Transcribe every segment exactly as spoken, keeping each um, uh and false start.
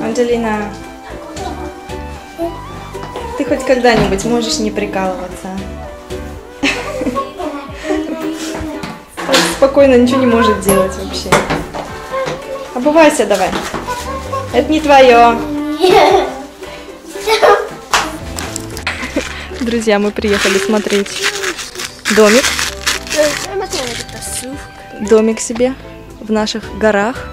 Ангелина, ты хоть когда-нибудь можешь не прикалываться? Спокойно ничего не может делать вообще. Обувайся давай. Это не твое. Друзья, мы приехали смотреть домик. Домик себе в наших горах.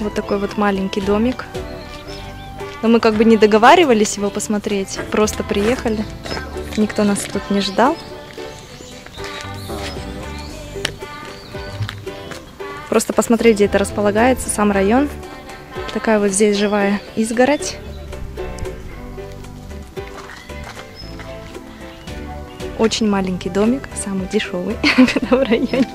Вот такой вот маленький домик. Но мы как бы не договаривались его посмотреть, просто приехали. Никто нас тут не ждал. Просто посмотреть, где это располагается, сам район. Такая вот здесь живая изгородь. Очень маленький домик, самый дешевый в этом районе.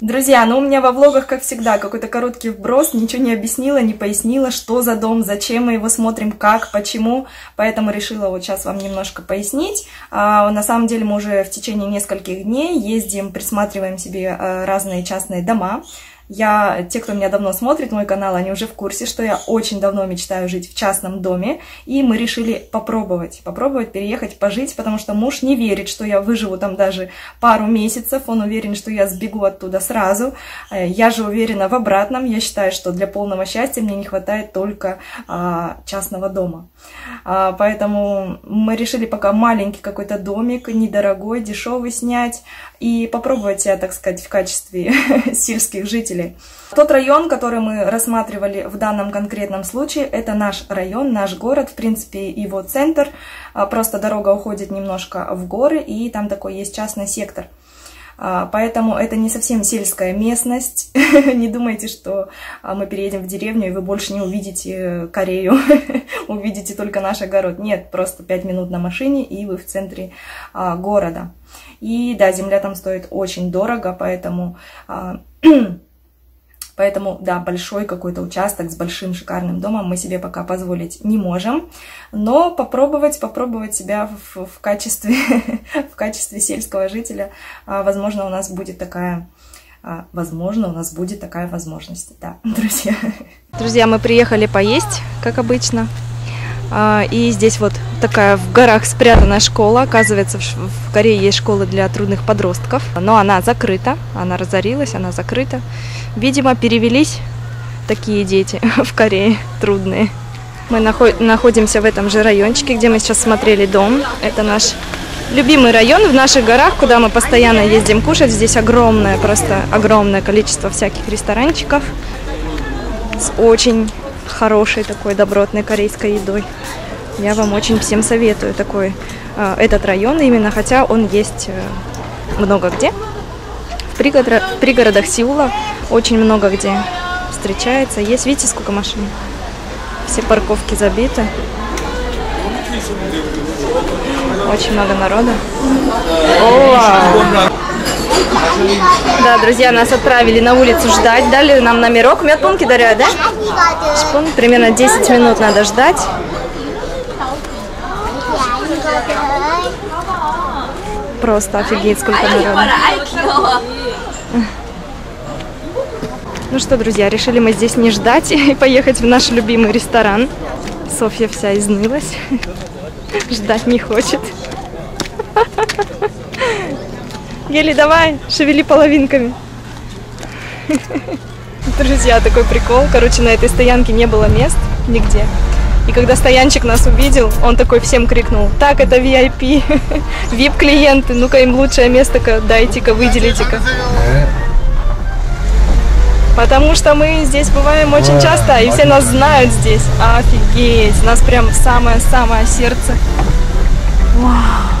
Друзья, ну у меня во влогах, как всегда, какой-то короткий вброс, ничего не объяснила, не пояснила, что за дом, зачем мы его смотрим, как, почему, поэтому решила вот сейчас вам немножко пояснить. А, на самом деле мы уже в течение нескольких дней ездим, присматриваем себе разные частные дома. Я, те, кто меня давно смотрит, мой канал, они уже в курсе, что я очень давно мечтаю жить в частном доме, и мы решили попробовать, попробовать переехать, пожить, потому что муж не верит, что я выживу там даже пару месяцев, он уверен, что я сбегу оттуда сразу, я же уверена в обратном, я считаю, что для полного счастья мне не хватает только а, частного дома. А, поэтому мы решили пока маленький какой-то домик, недорогой, дешевый снять, и попробовать себя, так сказать, в качестве сельских жителей. Тот район, который мы рассматривали в данном конкретном случае, это наш район, наш город, в принципе, его центр. Просто дорога уходит немножко в горы, и там такой есть частный сектор. Поэтому это не совсем сельская местность. Не думайте, что мы переедем в деревню, и вы больше не увидите Корею. Увидите только наш огород. Нет, просто пять минут на машине, и вы в центре города. И да, земля там стоит очень дорого, поэтому... Поэтому, да, большой какой-то участок с большим шикарным домом мы себе пока позволить не можем. Но попробовать, попробовать себя в, в, качестве, в качестве сельского жителя, возможно, у нас будет такая... Возможно, у нас будет такая возможность, да, друзья. Друзья, мы приехали поесть, как обычно. И здесь вот такая в горах спрятанная школа. Оказывается, в Корее есть школа для трудных подростков, но она закрыта, она разорилась, она закрыта. Видимо, перевелись такие дети в Корее трудные. Мы находимся в этом же райончике, где мы сейчас смотрели дом. Это наш любимый район в наших горах, куда мы постоянно ездим кушать. Здесь огромное, просто огромное количество всяких ресторанчиков с очень... хорошей такой добротной корейской едой. Я вам очень всем советую такой э, этот район именно, хотя он есть э, много где. В пригород, пригородах Сеула очень много где встречается. Есть, видите, сколько машин? Все парковки забиты. Очень много народа. О! Да, друзья, нас отправили на улицу ждать, дали нам номерок. Медпунки дарят, да? Шпун, примерно десять минут надо ждать. Просто офигеть, сколько народа. Ну что, друзья, решили мы здесь не ждать и поехать в наш любимый ресторан. Софья вся изнылась, ждать не хочет. Гели, давай, шевели половинками. Друзья, такой прикол. Короче, на этой стоянке не было мест нигде. И когда стоянчик нас увидел, он такой всем крикнул: так, это ви ай пи, ви ай пи-клиенты, ну-ка им лучшее место-ка дайте-ка, выделите-ка. Потому что мы здесь бываем очень часто, и все нас знают здесь. Офигеть, у нас прям самое-самое сердце. Вау.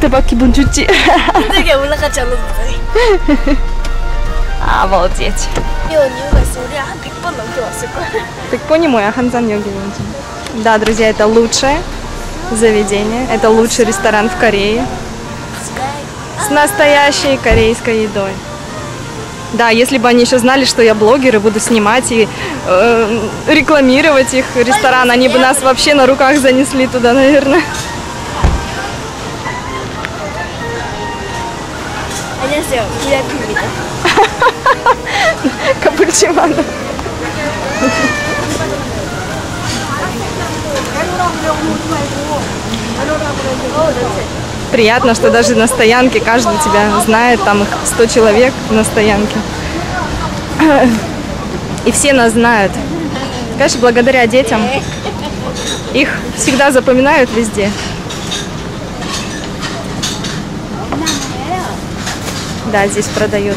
Тебя кибун чути. Обалдеть. Так понимаю, я ханзан йоги. Да, друзья, это лучшее заведение, это лучший ресторан в Корее с настоящей корейской едой. Да, если бы они еще знали, что я блогер и буду снимать и э, рекламировать их ресторан, они бы нас вообще на руках занесли туда, наверное. 안녕하세요. 브이아이피입니다. 카푸치마노. Приятно, что даже на стоянке каждый тебя знает. Там их сто человек на стоянке. И все нас знают. Конечно, благодаря детям. Их всегда запоминают везде. Да, здесь продают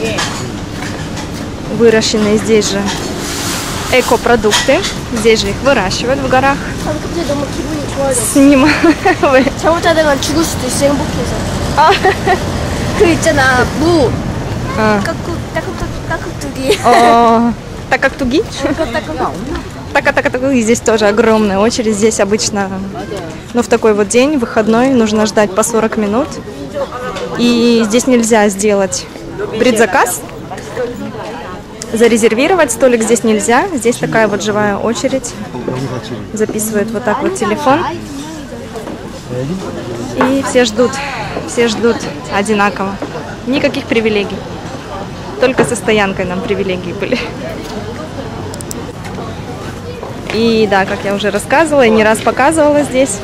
выращенные здесь же экопродукты. Здесь же их выращивают в горах. Снимаю. Так как туги? Так как туги. Здесь тоже огромная очередь. Здесь обычно, ну, в такой вот день, выходной, нужно ждать по сорок минут. И здесь нельзя сделать предзаказ, зарезервировать столик здесь нельзя. Здесь такая вот живая очередь. Записывают вот так вот телефон. И все ждут, все ждут одинаково. Никаких привилегий. Только со стоянкой нам привилегии были. И да, как я уже рассказывала и не раз показывала здесь.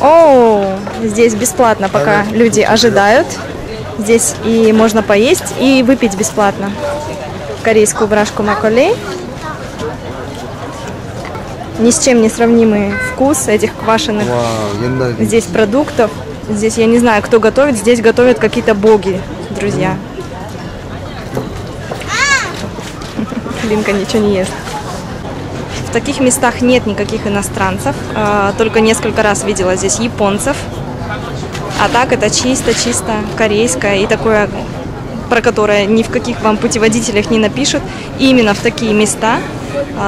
О, здесь бесплатно, пока люди ожидают. Здесь и можно поесть, и выпить бесплатно. Корейскую брашку макколи. Ни с чем не сравнимый вкус этих квашеных здесь продуктов. Здесь я не знаю, кто готовит. Здесь готовят какие-то боги, друзья. Линка ничего не ест. В таких местах нет никаких иностранцев, только несколько раз видела здесь японцев, а так это чисто-чисто корейское и такое, про которое ни в каких вам путеводителях не напишут. Именно в такие места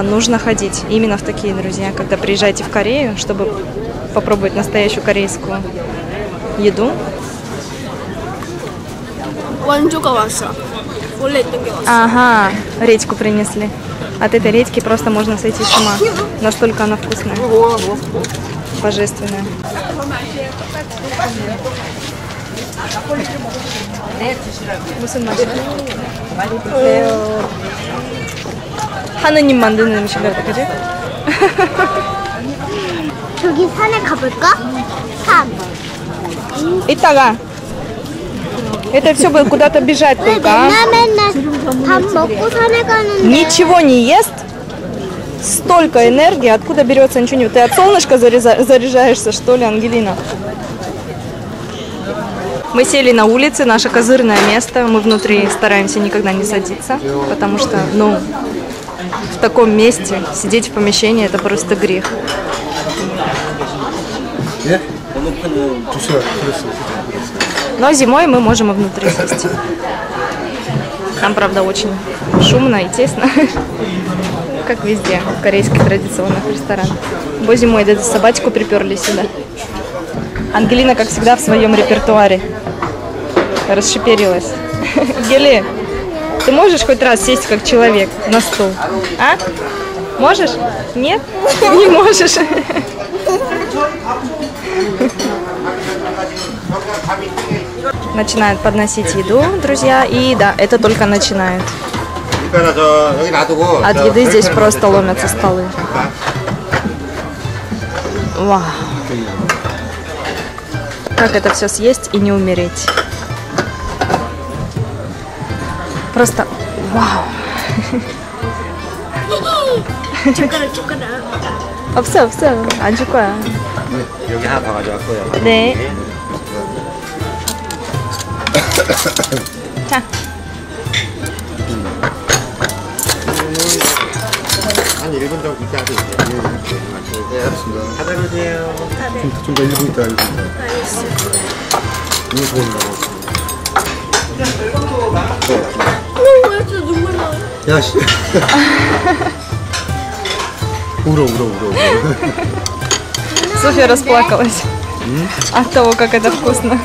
нужно ходить, именно в такие, друзья, когда приезжаете в Корею, чтобы попробовать настоящую корейскую еду. Ага, редьку принесли. От этой редьки просто можно сойти с ума. Настолько она вкусная. Божественная. 하나님 만드는 음식이라고 그러지? 저기 산에 가볼까? 산. 이따가. Это все будет куда-то бежать только, а? Ничего не ест, столько энергии, откуда берется, ничего не... Ты от солнышка заряжаешься, что ли, Ангелина? Мы сели на улице, наше козырное место, мы внутри стараемся никогда не садиться, потому что, ну, в таком месте сидеть в помещении – это просто грех. Но зимой мы можем и внутри сесть. Там, правда, очень шумно и тесно, как везде, в корейских традиционных ресторанах. Бо зимой эту собачку приперли сюда. Ангелина, как всегда, в своем репертуаре расшиперилась. Гели, ты можешь хоть раз сесть как человек на стул? А? Можешь? Нет? Не можешь. Начинают подносить еду, друзья, и да, это только начинает. От еды здесь просто ломятся столы. Вау! Как это все съесть и не умереть? Просто вау! 없어, 없어. 안 줄 거야. 여기 하나 더 가져왔고요. 네. 자. 한 일 분 정도 있다 하죠. 네, 알겠습니다. 받아보세요. 좀 더 일 분 있다 알겠습니다. 이거 보인다고. 눈물 나. 야, 씨. Ура, ура, ура, ура. Софья расплакалась от того, как это вкусно.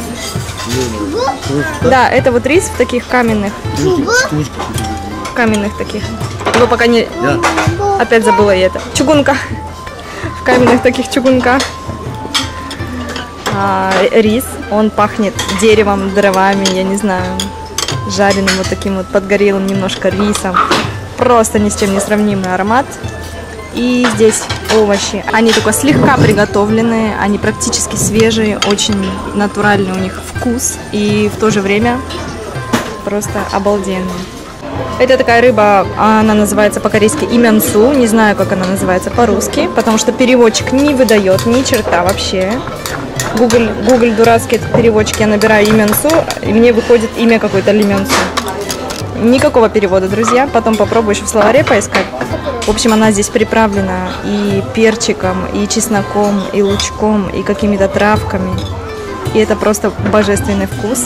Да, это вот рис в таких каменных. Каменных таких. Но пока не... Опять забыла я это. Чугунка. В каменных таких чугунках. А, рис, он пахнет деревом, дровами, я не знаю. жареным вот таким вот подгорелым немножко рисом. Просто ни с чем не сравнимый аромат. И здесь овощи. Они только слегка приготовленные, они практически свежие, очень натуральный у них вкус и в то же время просто обалденные. Это такая рыба, она называется по-корейски именсу, не знаю, как она называется по-русски, потому что переводчик не выдает ни черта вообще. Google, Google дурацкие переводчики, я набираю именсу, и мне выходит имя какой-то лименсу. Никакого перевода, друзья, потом попробую еще в словаре поискать. В общем, она здесь приправлена и перчиком, и чесноком, и лучком, и какими-то травками. И это просто божественный вкус.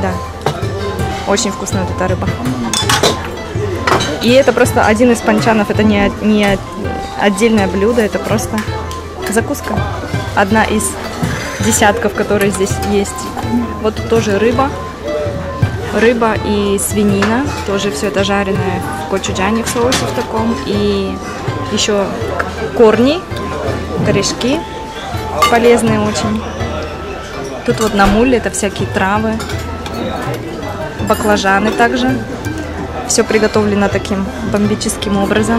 Да. Очень вкусная вот эта рыба. И это просто один из панчанов. Это не, не отдельное блюдо, это просто закуска. Одна из десятков, которые здесь есть. Вот тоже рыба. Рыба и свинина. Тоже все это жареное в кочуджане в соусе в таком. И еще корни, корешки полезные очень. Тут вот намуль, это всякие травы. Баклажаны также. Все приготовлено таким бомбическим образом.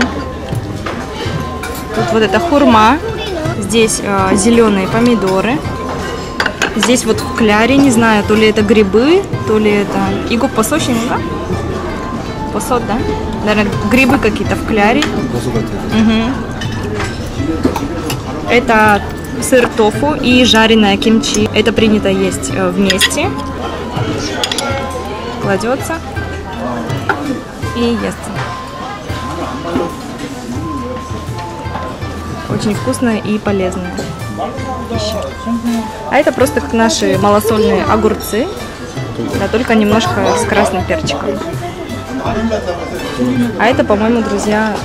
Тут вот это хурма. Здесь э, зеленые помидоры. Здесь вот в кляре, не знаю, то ли это грибы, то ли это... Иго посочник, да? Посот, да? Наверное, грибы какие-то в кляре. Угу. Это сыр тофу и жареная кимчи. Это принято есть вместе. Кладется и ест. Очень вкусное и полезное. Еще. А это просто как наши малосольные огурцы, да, только немножко с красным перчиком. А это, по-моему, друзья,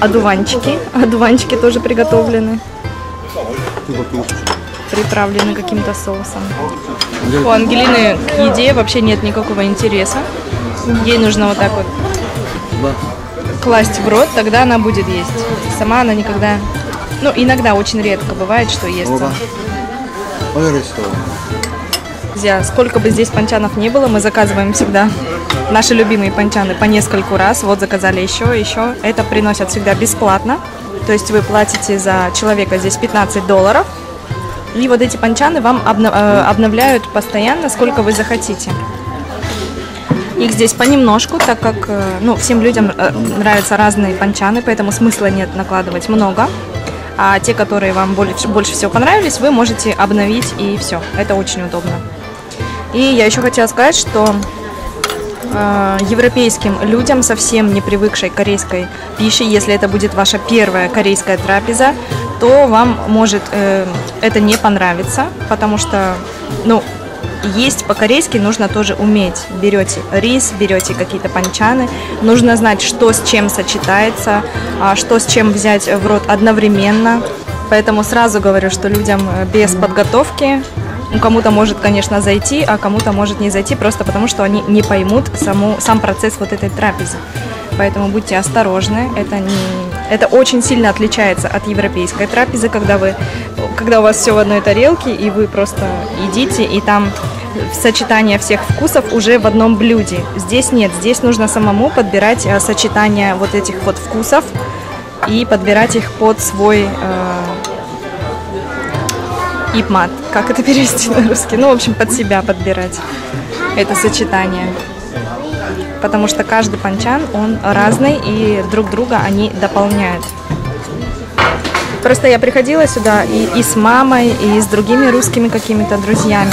одуванчики. Одуванчики тоже приготовлены. Приправлены каким-то соусом. У Ангелины к еде вообще нет никакого интереса. Ей нужно вот так вот класть в рот, тогда она будет есть. Сама она никогда... Ну, иногда, очень редко бывает, что ест. Друзья, сколько бы здесь панчанов не было, мы заказываем всегда наши любимые панчаны по нескольку раз. Вот заказали еще, еще. Это приносят всегда бесплатно. То есть вы платите за человека здесь пятнадцать долларов. И вот эти панчаны вам обновляют постоянно, сколько вы захотите. Их здесь понемножку, так как ну, всем людям нравятся разные панчаны, поэтому смысла нет накладывать много. А те, которые вам больше, больше всего понравились, вы можете обновить, и все. Это очень удобно. И я еще хотела сказать, что э, европейским людям, совсем не привыкшей к корейской пище, если это будет ваша первая корейская трапеза, то вам может э, это не понравиться, потому что ну, есть по-корейски нужно тоже уметь. Берете рис, берете какие-то панчаны, нужно знать, что с чем сочетается, что с чем взять в рот одновременно. Поэтому сразу говорю, что людям без подготовки, ну, кому-то может, конечно, зайти, а кому-то может не зайти, просто потому что они не поймут саму, сам процесс вот этой трапезы. Поэтому будьте осторожны, это не... Это очень сильно отличается от европейской трапезы, когда, вы, когда у вас все в одной тарелке, и вы просто едите, и там сочетание всех вкусов уже в одном блюде. Здесь нет, здесь нужно самому подбирать сочетание вот этих вот вкусов и подбирать их под свой э, ипмат. Как это перевести на русский? Ну, в общем, под себя подбирать это сочетание. Потому что каждый панчан, он разный, и друг друга они дополняют. Просто я приходила сюда и, и с мамой, и с другими русскими какими-то друзьями.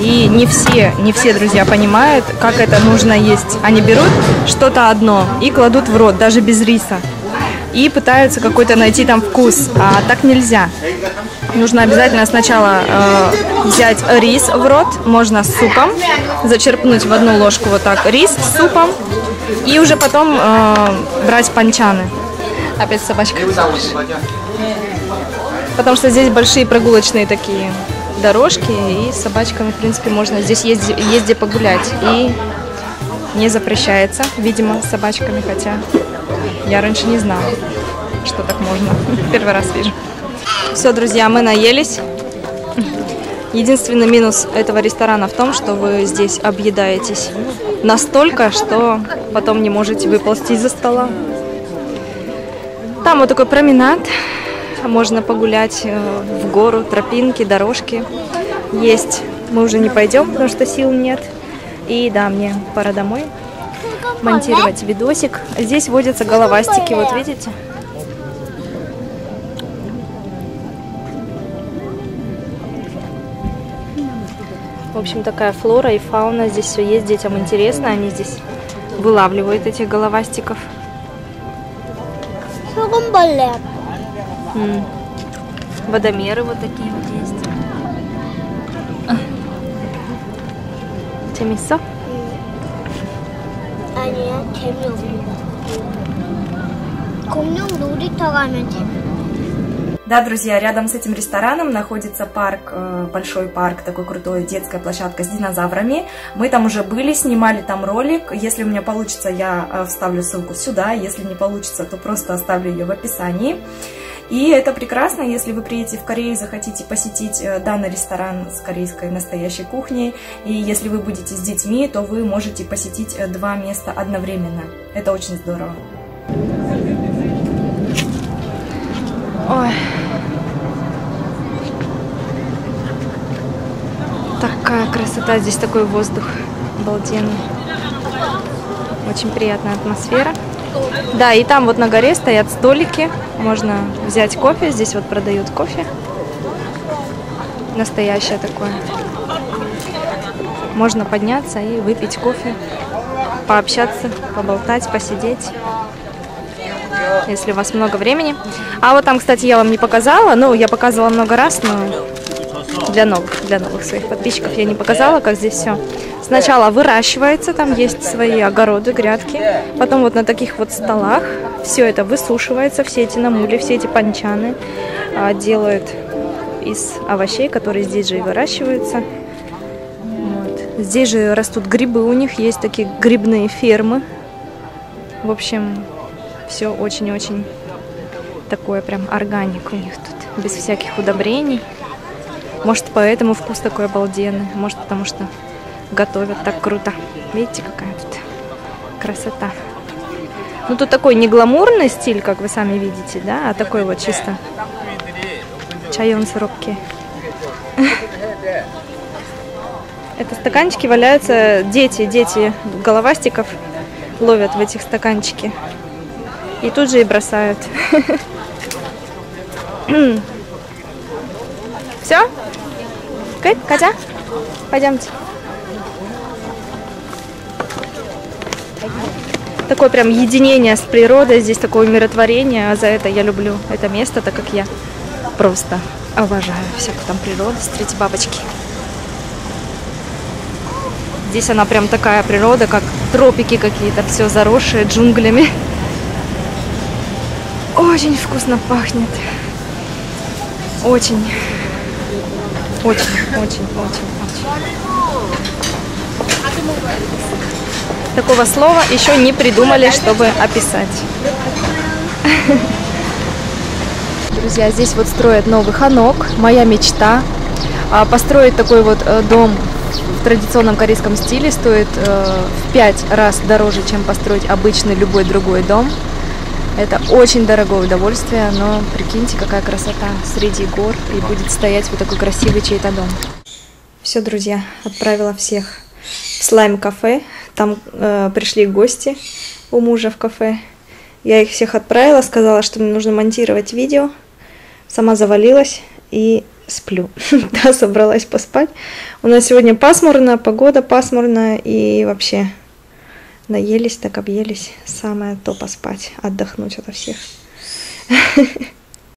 И не все, не все друзья понимают, как это нужно есть. Они берут что-то одно и кладут в рот, даже без риса. И пытаются какой-то найти там вкус, а так нельзя. Нужно обязательно сначала э, взять рис в рот, можно с супом, зачерпнуть в одну ложку вот так рис с супом, и уже потом э, брать панчаны. Опять собачка. Потому что здесь большие прогулочные такие дорожки, и с собачками, в принципе, можно здесь ездить, ездить погулять. И не запрещается, видимо, с собачками, хотя я раньше не знала, что так можно. Первый раз вижу. Все, друзья, мы наелись. Единственный минус этого ресторана в том, что вы здесь объедаетесь настолько, что потом не можете выползти из-за стола. Там вот такой променад, можно погулять в гору, тропинки, дорожки. Есть, мы уже не пойдем, потому что сил нет. И да, мне пора домой монтировать видосик. Здесь водятся головастики, вот видите? В общем, такая флора и фауна, здесь все есть, детям интересно, они здесь вылавливают этих головастиков. М-м. Водомеры вот такие вот есть. Темисо? Да, друзья, рядом с этим рестораном находится парк, большой парк, такой крутой, детская площадка с динозаврами. Мы там уже были, снимали там ролик. Если у меня получится, я вставлю ссылку сюда. Если не получится, то просто оставлю ее в описании. И это прекрасно, если вы приедете в Корею и захотите посетить данный ресторан с корейской настоящей кухней. И если вы будете с детьми, то вы можете посетить два места одновременно. Это очень здорово. Ой. Такая красота, здесь такой воздух обалденный. Очень приятная атмосфера. Да, и там вот на горе стоят столики, можно взять кофе, здесь вот продают кофе. Настоящее такое. Можно подняться и выпить кофе, пообщаться, поболтать, посидеть, если у вас много времени. А вот там, кстати, я вам не показала, ну, я показывала много раз, но для новых, для новых своих подписчиков я не показала, как здесь все. Сначала выращивается, там есть свои огороды, грядки, потом вот на таких вот столах все это высушивается, все эти намули, все эти панчаны а, делают из овощей, которые здесь же и выращиваются. Вот. Здесь же растут грибы, у них есть такие грибные фермы. В общем, все очень-очень такое прям органик у них тут, без всяких удобрений. Может, поэтому вкус такой обалденный, может, потому что готовят так круто. Видите, какая тут красота. Ну, тут такой не гламурный стиль, как вы сами видите, да, а такой вот чисто чайон сиропки. Это стаканчики валяются, дети, дети головастиков ловят в этих стаканчики. И тут же и бросают. Все? Катя? Пойдемте. Такое прям единение с природой, здесь такое умиротворение, а за это я люблю это место, так как я просто обожаю всякую там природу. Смотрите, бабочки. Здесь она прям такая природа, как тропики какие-то, все заросшие джунглями. Очень вкусно пахнет. Очень. Очень, очень, очень, очень. Такого слова еще не придумали, чтобы описать. Друзья, здесь вот строят новый ханок. Моя мечта. Построить такой вот дом в традиционном корейском стиле стоит в пять раз дороже, чем построить обычный любой другой дом. Это очень дорогое удовольствие, но прикиньте, какая красота среди гор, и будет стоять вот такой красивый чей-то дом. Все, друзья, отправила всех в слайм-кафе, там э, пришли гости у мужа в кафе. Я их всех отправила, сказала, что мне нужно монтировать видео, сама завалилась и сплю. Да, собралась поспать. У нас сегодня пасмурно, погода пасмурная и вообще... Наелись, так объелись. Самое то поспать, отдохнуть ото всех.